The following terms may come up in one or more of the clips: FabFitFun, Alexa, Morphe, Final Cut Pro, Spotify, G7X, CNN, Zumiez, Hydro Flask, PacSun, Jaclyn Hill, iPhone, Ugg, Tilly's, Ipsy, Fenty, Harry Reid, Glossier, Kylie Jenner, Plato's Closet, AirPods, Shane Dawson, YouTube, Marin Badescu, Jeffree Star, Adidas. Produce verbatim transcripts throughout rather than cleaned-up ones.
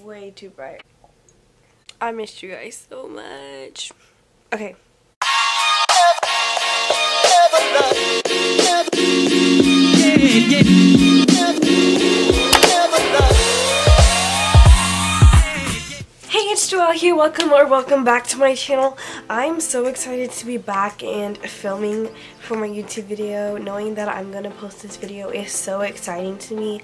way too bright. I missed you guys so much. Okay. Yeah, yeah. Joelle here, welcome or welcome back to my channel. I'm so excited to be back and filming for my YouTube video. Knowing that I'm gonna post this video is so exciting to me.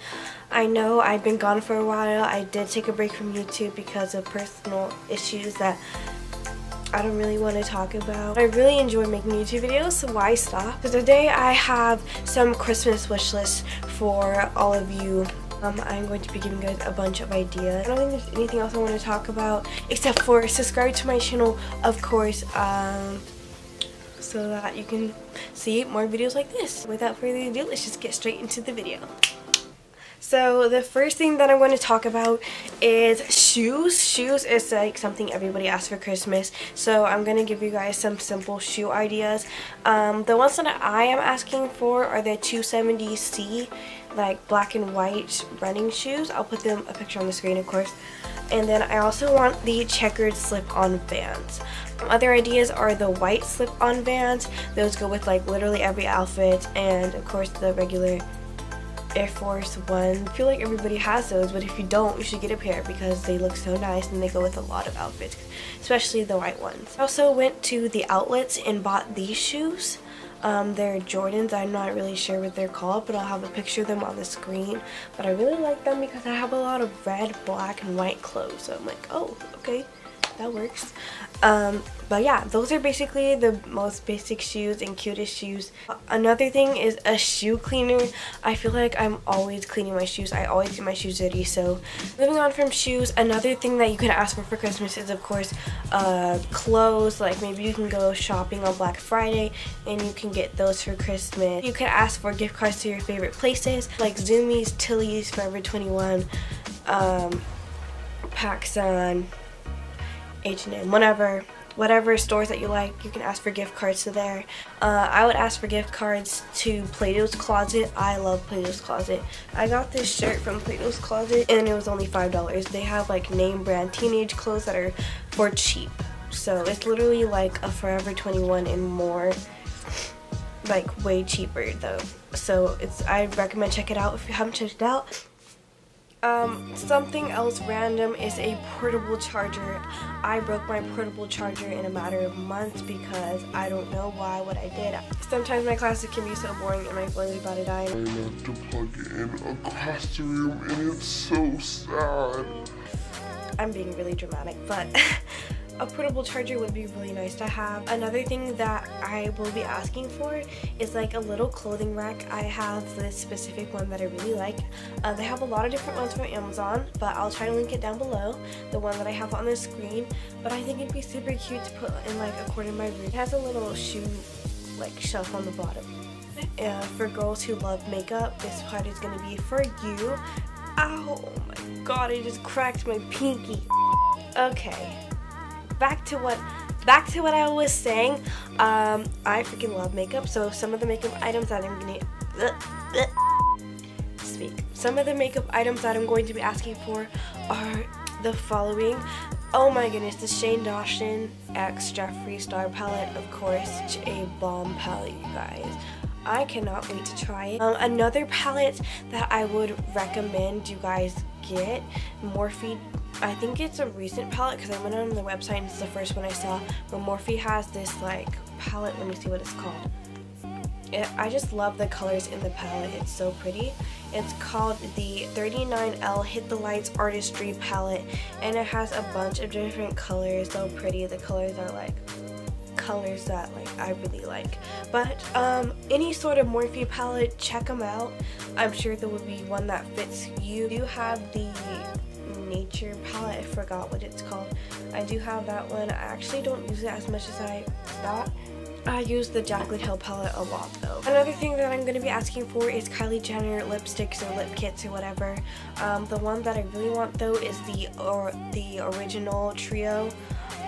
I know I've been gone for a while. I did take a break from YouTube because of personal issues that I don't really want to talk about. I really enjoy making YouTube videos, so why stop? So today I have some Christmas wish lists for all of you. Um, I'm going to be giving you guys a bunch of ideas. I don't think there's anything else I want to talk about except for subscribe to my channel, of course, um, so that you can see more videos like this. Without further ado, let's just get straight into the video. So the first thing that I want to talk about is shoes. Shoes is like something everybody asks for Christmas. So I'm going to give you guys some simple shoe ideas. Um, the ones that I am asking for are the two seventy C. Like black and white running shoes. I'll put them a picture on the screen, of course. And then I also want the checkered slip-on Vans. Um, other ideas are the white slip-on Vans. Those go with like literally every outfit, and of course the regular Air Force One. I feel like everybody has those, but if you don't, you should get a pair because they look so nice and they go with a lot of outfits, especially the white ones. I also went to the outlets and bought these shoes. Um, they're Jordans. I'm not really sure what they're called, but I'll have a picture of them on the screen. But I really like them because I have a lot of red, black, and white clothes. So I'm like, oh, okay, that works. Um, but yeah, those are basically the most basic shoes and cutest shoes. Another thing is a shoe cleaner. I feel like I'm always cleaning my shoes. I always get my shoes dirty. So moving on from shoes, another thing that you can ask for for Christmas is, of course, uh, clothes. Like maybe you can go shopping on Black Friday and you can get those for Christmas. You can ask for gift cards to your favorite places like Zumiez, Tilly's, Forever twenty-one, um, PacSun, H and M, whatever, whatever stores that you like, you can ask for gift cards to there. Uh, I would ask for gift cards to Plato's Closet. I love Plato's Closet. I got this shirt from Plato's Closet and it was only five dollars. They have like name brand teenage clothes that are for cheap. So it's literally like a Forever twenty-one and more, like way cheaper though. So it's, I recommend check it out if you haven't checked it out. Um, something else random is a portable charger. I broke my portable charger in a matter of months because I don't know why what I did. Sometimes my classes can be so boring and my phone's about to die. I love to plug it in across the room and it's so sad. I'm being really dramatic, but a portable charger would be really nice to have. Another thing that I will be asking for is like a little clothing rack. I have this specific one that I really like. Uh, they have a lot of different ones from Amazon, but I'll try to link it down below, the one that I have on the screen. But I think it'd be super cute to put in like a corner of my room. It has a little shoe like shelf on the bottom. Uh, for girls who love makeup, this part is going to be for you. Ow, oh my god, I just cracked my pinky. Okay. Back to what back to what I was saying. um, I freaking love makeup, so some of the makeup items that I'm gonna uh, uh, speak some of the makeup items that I'm going to be asking for are the following. Oh my goodness, the Shane Dawson X Jeffree Star palette, of course. Such a bomb palette, you guys. I cannot wait to try it. Um, another palette that I would recommend you guys get, Morphe. I think it's a recent palette because I went on the website and it's the first one I saw. But Morphe has this like palette. Let me see what it's called. It, I just love the colors in the palette. It's so pretty. It's called the thirty-nine L Hit the Lights Artistry Palette, and it has a bunch of different colors. So pretty. The colors are like colors that like I really like. But um, any sort of Morphe palette, check them out. I'm sure there would be one that fits you. You have the Nature palette. I forgot what it's called. I do have that one. I actually don't use it as much as I thought. I use the Jaclyn Hill palette a lot though. Another thing that I'm going to be asking for is Kylie Jenner lipsticks or lip kits or whatever. Um, the one that I really want though is the or the original trio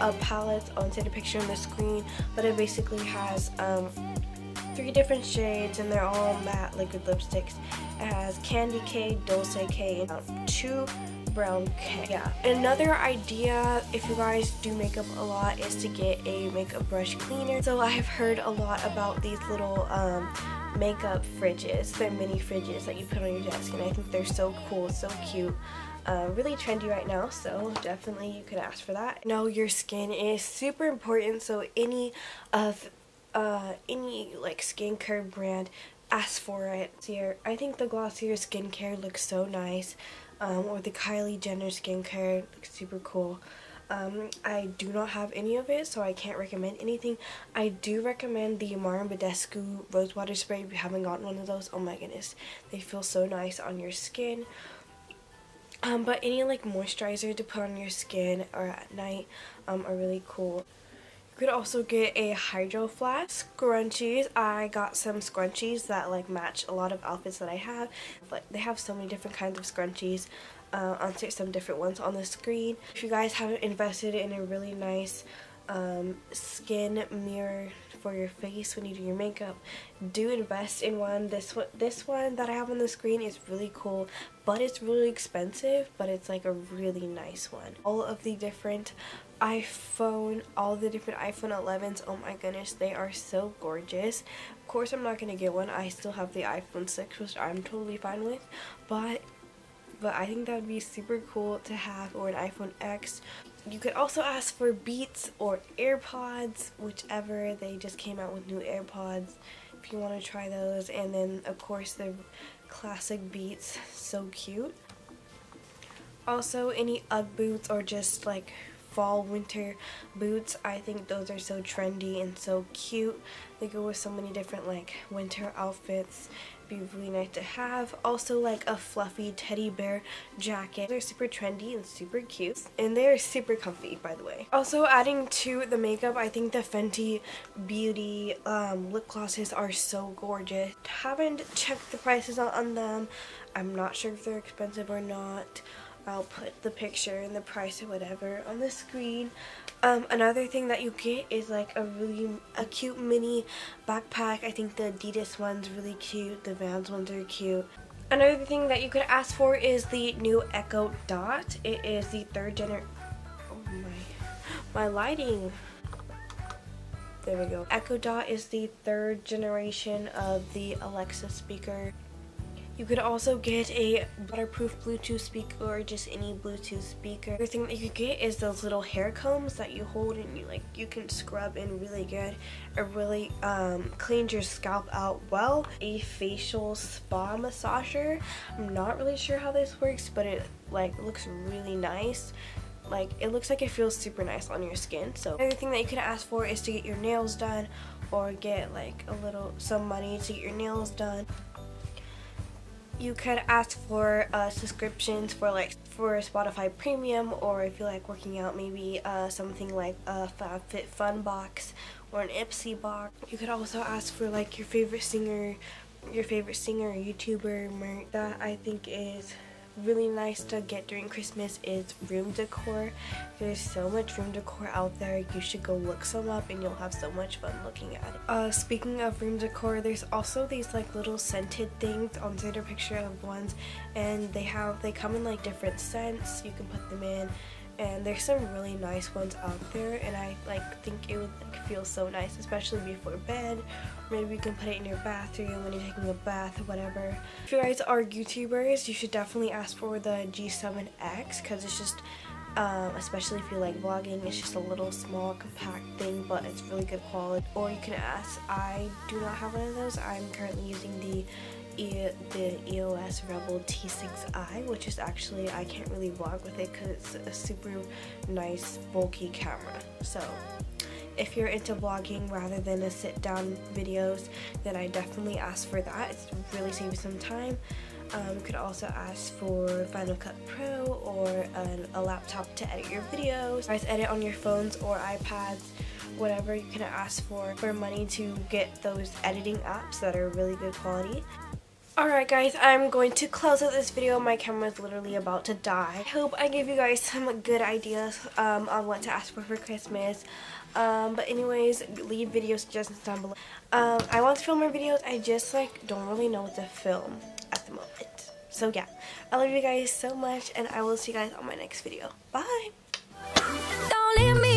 of palettes. I'll insert a picture on the screen, but it basically has um, three different shades and they're all matte liquid lipsticks. It has Candy K, Dulce K, and two brown cake. Yeah. Another idea, if you guys do makeup a lot, is to get a makeup brush cleaner. So I have heard a lot about these little um, makeup fridges. They're mini fridges that you put on your desk, and I think they're so cool, so cute. Uh, really trendy right now, so definitely you could ask for that. Know your skin is super important, so any of uh, any like skincare brand, ask for it. Here, I think the Glossier skincare looks so nice, um, or the Kylie Jenner skincare looks super cool. Um, I do not have any of it, so I can't recommend anything. I do recommend the Marin Badescu Rose Water Spray. If you haven't gotten one of those, oh my goodness, they feel so nice on your skin. Um, but any like moisturizer to put on your skin or at night um, are really cool. You could also get a Hydro Flask scrunchies. I got some scrunchies that like match a lot of outfits that I have. Like they have so many different kinds of scrunchies. Uh, I'll take some different ones on the screen. If you guys haven't invested in a really nice um, skin mirror for your face when you do your makeup, do invest in one. This one, this one that I have on the screen is really cool, but it's really expensive, but it's like a really nice one. All of the different iPhone, all the different iPhone elevens, oh my goodness, they are so gorgeous. Of course, I'm not going to get one. I still have the iPhone six, which I'm totally fine with, but but I think that would be super cool to have, or an iPhone ten. You could also ask for Beats or AirPods, whichever. They just came out with new AirPods if you want to try those. And then, of course, the classic Beats. So cute. Also, any Ugg boots or just like fall, winter boots. I think those are so trendy and so cute. They go with so many different like winter outfits. Be really nice to have. Also like a fluffy teddy bear jacket. They're super trendy and super cute, and they're super comfy, by the way. Also, adding to the makeup, I think the Fenty Beauty um, lip glosses are so gorgeous. Haven't checked the prices on them. I'm not sure if they're expensive or not. I'll put the picture and the price or whatever on the screen. Um, another thing that you get is like a really a cute mini backpack. I think the Adidas one's really cute. The Vans ones are cute. Another thing that you could ask for is the new Echo Dot. It is the third gener. Oh my, my lighting. There we go. Echo Dot is the third generation of the Alexa speaker. You could also get a waterproof Bluetooth speaker or just any Bluetooth speaker. The thing that you get is those little hair combs that you hold and you like you can scrub in really good. It really um, cleans your scalp out well. A facial spa massager. I'm not really sure how this works, but it like looks really nice. Like it looks like it feels super nice on your skin. So another thing that you can ask for is to get your nails done, or get like a little some money to get your nails done. You could ask for uh, subscriptions for like for Spotify Premium, or if you like working out, maybe uh, something like a FabFitFun box or an Ipsy box. You could also ask for like your favorite singer, your favorite singer, YouTuber, merch. That I think is really nice to get during Christmas is room decor. There's so much room decor out there. You should go look some up and you'll have so much fun looking at it. Uh, speaking of room decor, there's also these like little scented things. I'll insert a picture of ones, and they have they come in like different scents. You can put them in, and there's some really nice ones out there, and I like think it would like feel so nice, especially before bed. Maybe you can put it in your bathroom when you're taking a bath or whatever. If you guys are YouTubers, you should definitely ask for the G seven X, because it's just um, especially if you like vlogging, it's just a little small compact thing, but it's really good quality. Or you can ask. I do not have one of those. I'm currently using the E the E O S Rebel T six i, which is actually, I can't really vlog with it because it's a super nice bulky camera. So if you're into vlogging rather than a sit down videos, then I definitely ask for that. It's really saves some time. Um, you could also ask for Final Cut Pro or an, a laptop to edit your videos. Guys, edit on your phones or iPads, whatever. You can ask for for money to get those editing apps that are really good quality. Alright guys, I'm going to close out this video. My camera is literally about to die. I hope I gave you guys some good ideas um, on what to ask for for Christmas. Um, but anyways, leave video suggestions down below. Um, I want to film more videos. I just like don't really know what to film at the moment. So yeah, I love you guys so much, and I will see you guys on my next video. Bye! Don't leave me.